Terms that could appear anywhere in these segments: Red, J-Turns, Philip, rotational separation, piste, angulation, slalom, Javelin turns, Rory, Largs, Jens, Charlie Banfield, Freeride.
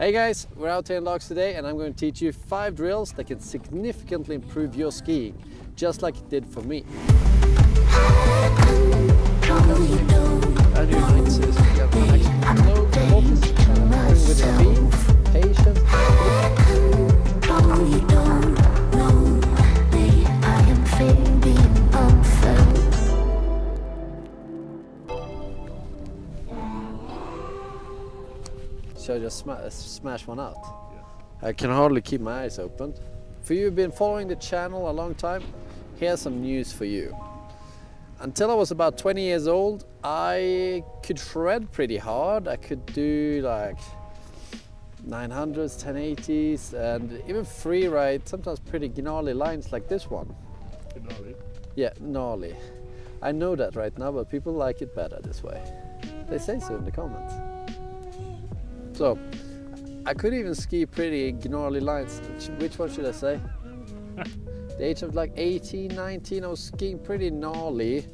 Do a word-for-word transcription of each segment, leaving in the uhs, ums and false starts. Hey guys, we're out here in Largs today and I'm going to teach you five drills that can significantly improve your skiing, just like it did for me. Should I just sm smash one out? Yeah. I can hardly keep my eyes open. For you who've been following the channel a long time, here's some news for you. Until I was about twenty years old, I could shred pretty hard. I could do like nine hundreds, ten eighties, and even free ride, sometimes pretty gnarly lines like this one. Gnarly? Yeah, gnarly. I know that right now, but people like it better this way. They say so in the comments. So, I could even ski pretty gnarly lines. Which one should I say? The age of like eighteen, nineteen, I was skiing pretty gnarly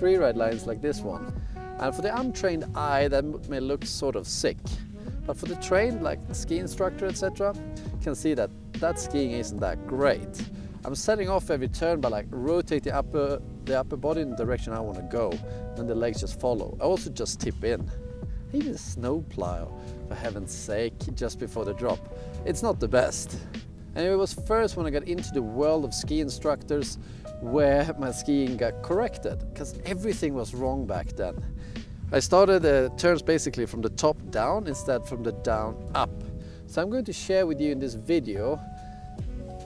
freeride lines like this one. And for the untrained eye, that may look sort of sick. But for the trained, like the ski instructor, et cetera, you can see that that skiing isn't that great. I'm setting off every turn by like rotate the upper, the upper body in the direction I want to go. Then the legs just follow. I also just tip in. Even snowplow, for heaven's sake, just before the drop. It's not the best. And it was first when I got into the world of ski instructors where my skiing got corrected, because everything was wrong back then. I started the turns basically from the top down instead from the down up. So I'm going to share with you in this video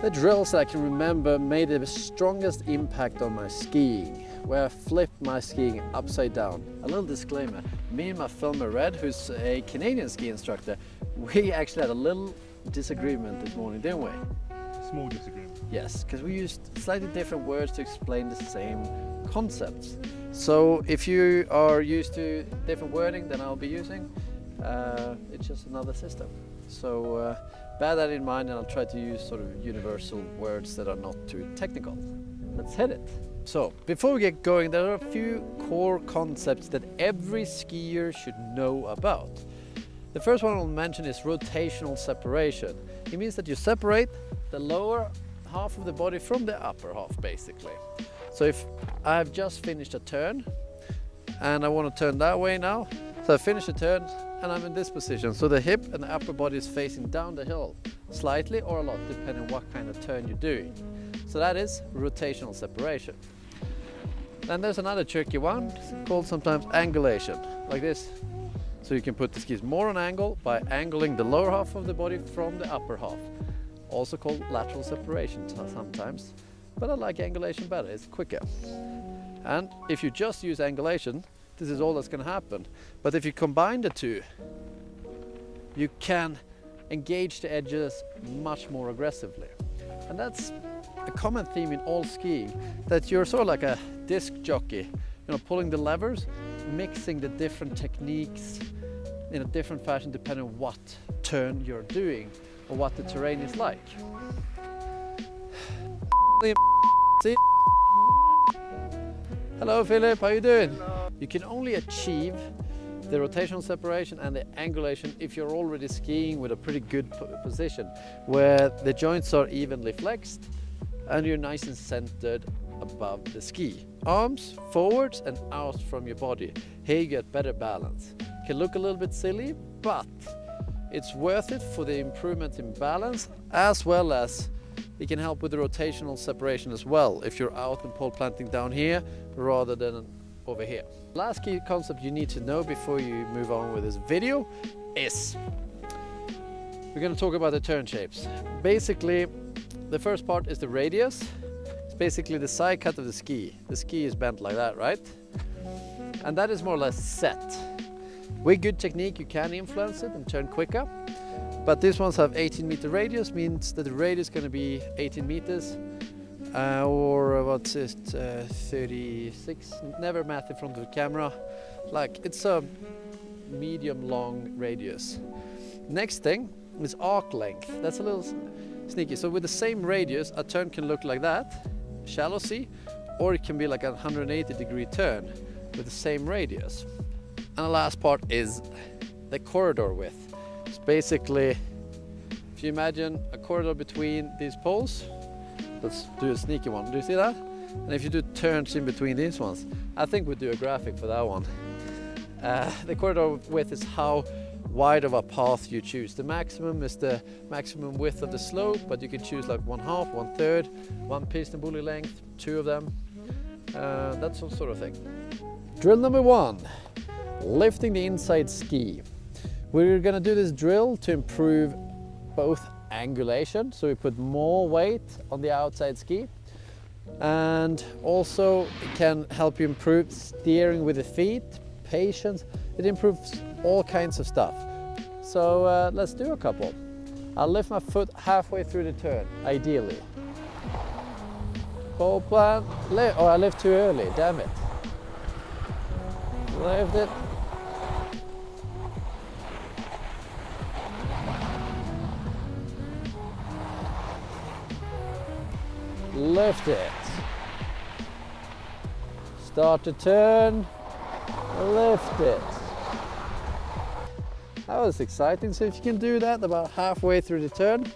the drills that I can remember made the strongest impact on my skiing, where I flipped my skiing upside down. A little disclaimer, me and my filmer Red, who's a Canadian ski instructor, we actually had a little disagreement this morning, didn't we? Small disagreement. Yes, because we used slightly different words to explain the same concepts. So if you are used to different wording than I'll be using, uh, it's just another system. So uh, bear that in mind, and I'll try to use sort of universal words that are not too technical. Let's hit it. So, before we get going, there are a few core concepts that every skier should know about. The first one I'll mention is rotational separation. It means that you separate the lower half of the body from the upper half, basically. So if I've just finished a turn, and I want to turn that way now, so I finish a turn, and I'm in this position. So the hip and the upper body is facing down the hill, slightly or a lot, depending on what kind of turn you're doing. So that is rotational separation. Then there's another tricky one called sometimes angulation, like this. So you can put the skis more on angle by angling the lower half of the body from the upper half. Also called lateral separation sometimes, but I like angulation better, it's quicker. And if you just use angulation, this is all that's gonna happen. But if you combine the two, you can engage the edges much more aggressively. And that's a common theme in all skiing, that you're sort of like a disc jockey, you know, pulling the levers, mixing the different techniques in a different fashion depending on what turn you're doing or what the terrain is like. Hello Philip, how you doing? Hello. You can only achieve the rotational separation and the angulation if you're already skiing with a pretty good position where the joints are evenly flexed and you're nice and centered above the ski. Arms forwards and out from your body. Here you get better balance. Can look a little bit silly, but it's worth it for the improvement in balance, as well as it can help with the rotational separation as well, if you're out and pole planting down here rather than over here. Last key concept you need to know before you move on with this video is, we're gonna talk about the turn shapes. Basically, the first part is the radius. It's basically the side cut of the ski. The ski is bent like that, right? And that is more or less set. With good technique, you can influence it and turn quicker. But these ones have eighteen meter radius, means that the radius is going to be eighteen meters, uh, or what's it, uh, thirty-six? Never math in front of the camera. Like, it's a medium long radius. Next thing is arc length. That's a little sneaky. So with the same radius, a turn can look like that, shallow C, or it can be like a one hundred eighty degree turn with the same radius. And the last part is the corridor width. It's basically, if you imagine a corridor between these poles, let's do a sneaky one, do you see that? And if you do turns in between these ones, I think we'd do a graphic for that one. Uh, the corridor width is how wide of a path you choose. The maximum is the maximum width of the slope, but you can choose like one half, one third, one piston pulley length, two of them, uh, that sort of thing. Drill number one, lifting the inside ski. We're gonna do this drill to improve both angulation, so we put more weight on the outside ski, and also it can help you improve steering with the feet, patience, it improves all kinds of stuff. So uh, let's do a couple. I'll lift my foot halfway through the turn, ideally. Ball plan, lift, oh I lift too early, damn it. Lift it. Lift it. Start to turn. Lift it. That was exciting. So if you can do that about halfway through the turn,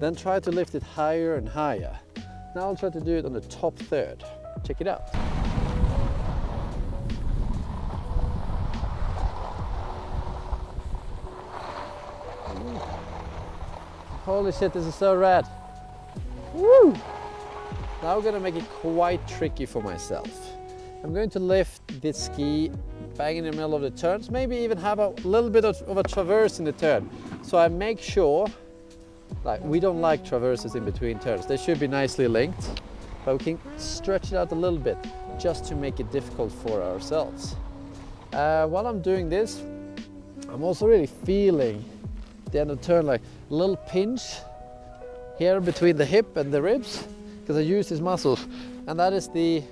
then try to lift it higher and higher. Now I'll try to do it on the top third. Check it out. Holy shit, this is so rad. Woo! Now I'm gonna make it quite tricky for myself. I'm going to lift this ski bang in the middle of the turns, maybe even have a little bit of, of a traverse in the turn. So I make sure, like we don't like traverses in between turns. They should be nicely linked, but we can stretch it out a little bit just to make it difficult for ourselves. Uh, while I'm doing this, I'm also really feeling the end of the turn, like a little pinch here between the hip and the ribs, because I use these muscles, and that is the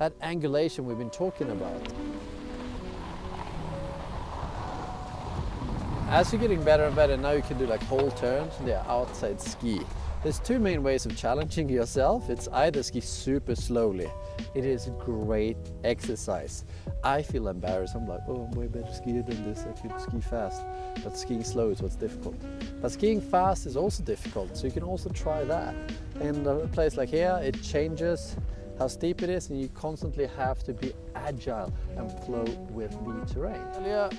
that angulation we've been talking about. As you're getting better and better, now you can do like whole turns on the outside ski. There's two main ways of challenging yourself. It's either ski super slowly. It is great exercise. I feel embarrassed. I'm like, oh, I'm way better skier than this. I could ski fast. But skiing slow is what's difficult. But skiing fast is also difficult, so you can also try that. And a place like here, it changes how steep it is, and you constantly have to be agile and flow with the terrain. Earlier,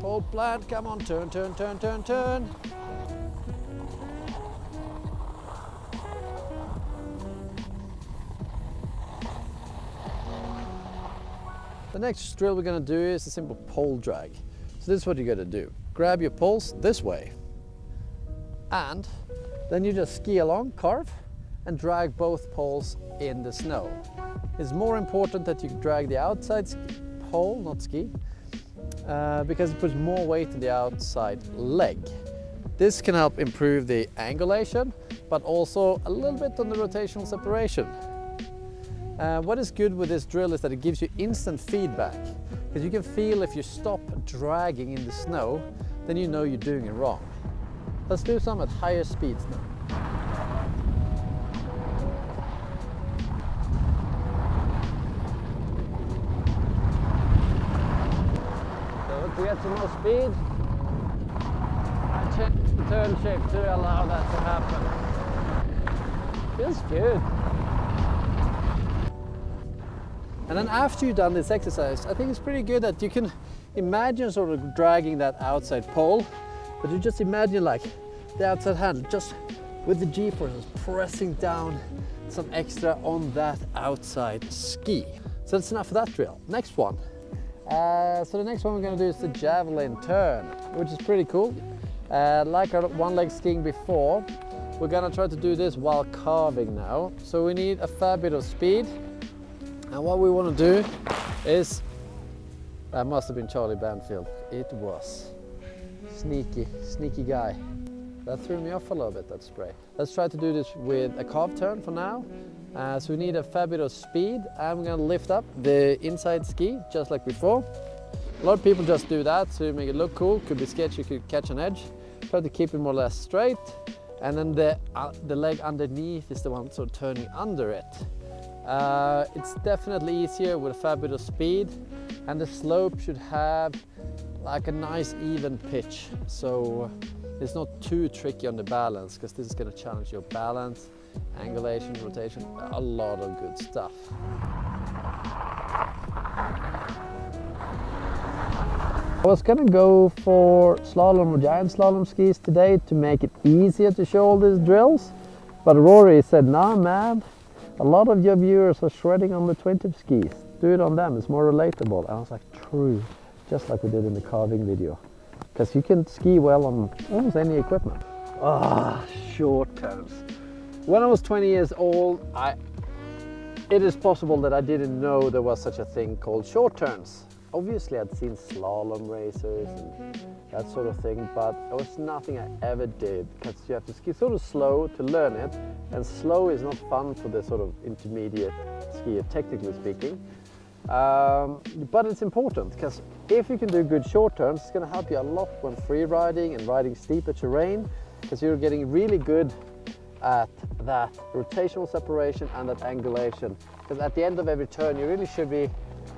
hold plant, come on, turn, turn, turn, turn, turn. The next drill we're going to do is a simple pole drag. So this is what you're going to do. Grab your poles this way, and then you just ski along, carve, and drag both poles in the snow. It's more important that you drag the outside pole, not ski, uh, because it puts more weight on the outside leg. This can help improve the angulation, but also a little bit on the rotational separation. Uh, what is good with this drill is that it gives you instant feedback, because you can feel if you stop dragging in the snow, then you know you're doing it wrong. Let's do some at higher speeds now. So if we get some more speed, I check the turn shape to allow that to happen. Feels good. And then after you've done this exercise, I think it's pretty good that you can imagine sort of dragging that outside pole, but you just imagine like the outside handle, just with the G-forces pressing down some extra on that outside ski. So that's enough for that drill. Next one. Uh, so the next one we're gonna do is the javelin turn, which is pretty cool. Uh, like our one-leg skiing before, we're gonna try to do this while carving now. So we need a fair bit of speed. And what we want to do is, that must have been Charlie Banfield. It was. Sneaky, sneaky guy. That threw me off a little bit, that spray. Let's try to do this with a carve turn for now. Uh, so we need a fair bit of speed. I'm going to lift up the inside ski, just like before. A lot of people just do that to make it look cool. Could be sketchy, could catch an edge. Try to keep it more or less straight. And then the, uh, the leg underneath is the one sort of turning under it. Uh, it's definitely easier with a fair bit of speed, and the slope should have like a nice even pitch, so it's not too tricky on the balance, because this is going to challenge your balance, angulation, rotation, a lot of good stuff. I was going to go for slalom or giant slalom skis today to make it easier to show all these drills, but Rory said, nah man, a lot of your viewers are shredding on the twin-tip skis, do it on them, it's more relatable. And I was like, true, just like we did in the carving video, because you can ski well on almost any equipment. Ah, short turns. When I was twenty years old, I, it is possible that I didn't know there was such a thing called short turns. Obviously I'd seen slalom races and that sort of thing, but it was nothing I ever did, because you have to ski sort of slow to learn it, and slow is not fun for the sort of intermediate skier, technically speaking. Um, but it's important, because if you can do good short turns, it's going to help you a lot when free riding and riding steeper terrain, because you're getting really good at that rotational separation and that angulation, because at the end of every turn you really should be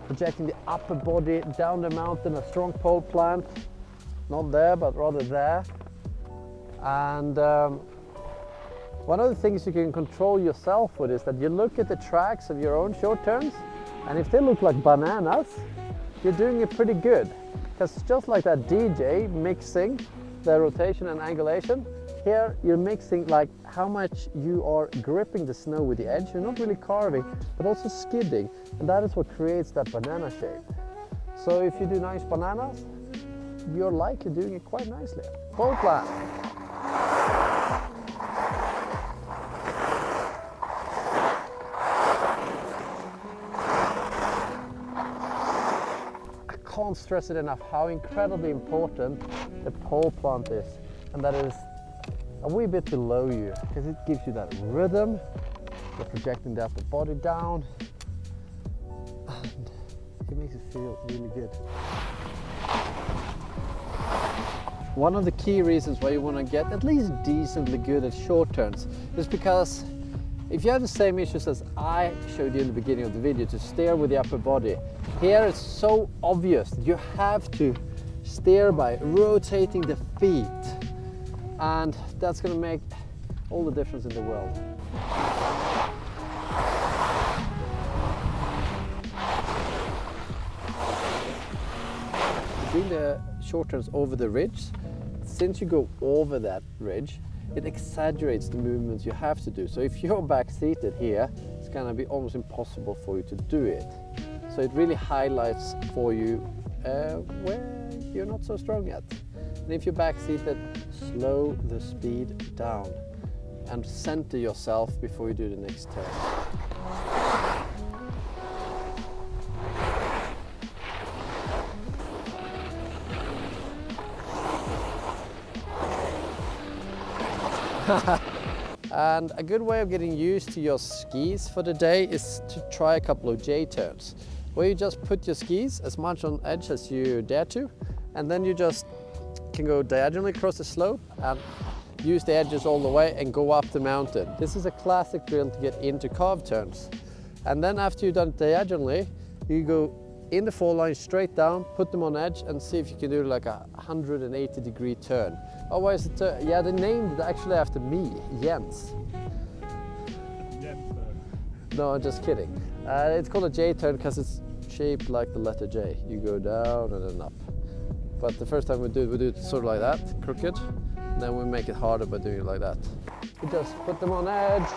projecting the upper body down the mountain, a strong pole plant, not there but rather there. And um, one of the things you can control yourself with is that you look at the tracks of your own short turns, and if they look like bananas, you're doing it pretty good, because just like that D J mixing the rotation and angulation, here you're mixing like how much you are gripping the snow with the edge. You're not really carving, but also skidding, and that is what creates that banana shape. So if you do nice bananas, you're likely doing it quite nicely. Pole plant. I can't stress it enough how incredibly important the pole plant is, and that is a wee bit below you, because it gives you that rhythm. You're projecting the upper body down, and it makes you feel really good. One of the key reasons why you want to get at least decently good at short turns is because if you have the same issues as I showed you in the beginning of the video, to steer with the upper body, here it's so obvious that you have to steer by rotating the feet. And that's going to make all the difference in the world. Doing the short turns over the ridge, since you go over that ridge, it exaggerates the movements you have to do. So if you're back-seated here, it's going to be almost impossible for you to do it. So it really highlights for you uh, where you're not so strong at. And if you're back-seated, slow the speed down and center yourself before you do the next turn. And a good way of getting used to your skis for the day is to try a couple of J-turns, where you just put your skis as much on edge as you dare to, and then you just can go diagonally across the slope and use the edges all the way and go up the mountain. This is a classic drill to get into carved turns. And then after you've done it diagonally, you go in the four line straight down, put them on edge, and see if you can do like a one hundred eighty degree turn. Oh, why is it? Uh, yeah, they named it actually after me, Jens. Jens. No, I'm just kidding. Uh, it's called a J-turn because it's shaped like the letter J. You go down and then up. But the first time we do it, we do it sort of like that, crooked. Then we make it harder by doing it like that. We just put them on edge.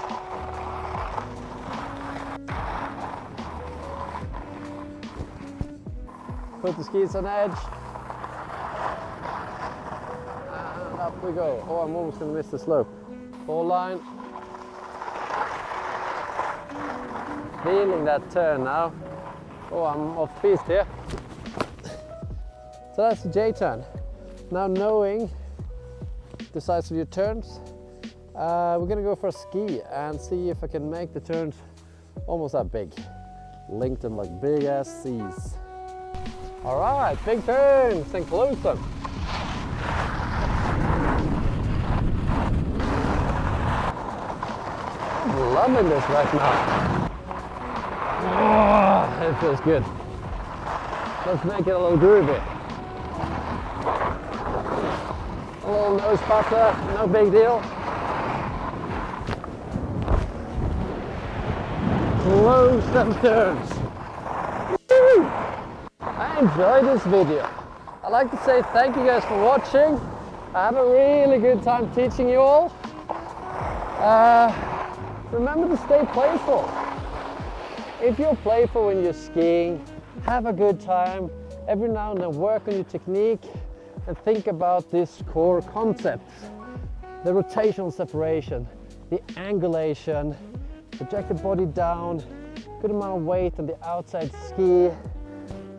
Put the skis on edge. And up we go. Oh, I'm almost gonna miss the slope. Four line. Feeling that turn now. Oh, I'm off piste here. So that's the J-turn. Now, knowing the size of your turns, uh, we're gonna go for a ski and see if I can make the turns almost that big. Link them like big ass C's. All right, big turns and close them. I'm loving this right now. Oh, it feels good. Let's make it a little groovy. a little nose pucker, no big deal. Close them turns. Woo! I enjoyed this video. I'd like to say thank you guys for watching. I had a really good time teaching you all. Uh, remember to stay playful. If you're playful when you're skiing, have a good time. Every now and then work on your technique and think about this core concept. The rotational separation, the angulation, project the body down, good amount of weight on the outside ski.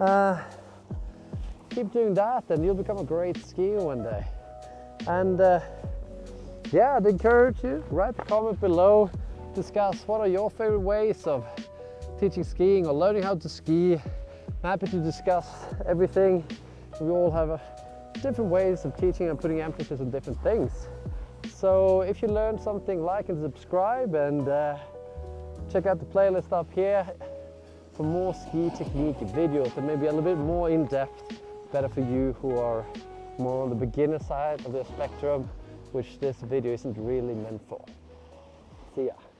Uh, keep doing that and you'll become a great skier one day. And uh, yeah, I'd encourage you, write a comment below, discuss what are your favorite ways of teaching skiing or learning how to ski. I'm happy to discuss everything. We all have a different ways of teaching and putting emphasis on different things. So if you learned something, like and subscribe, and uh, check out the playlist up here for more ski technique videos that may be a little bit more in-depth, better for you who are more on the beginner side of the spectrum, which this video isn't really meant for. See ya.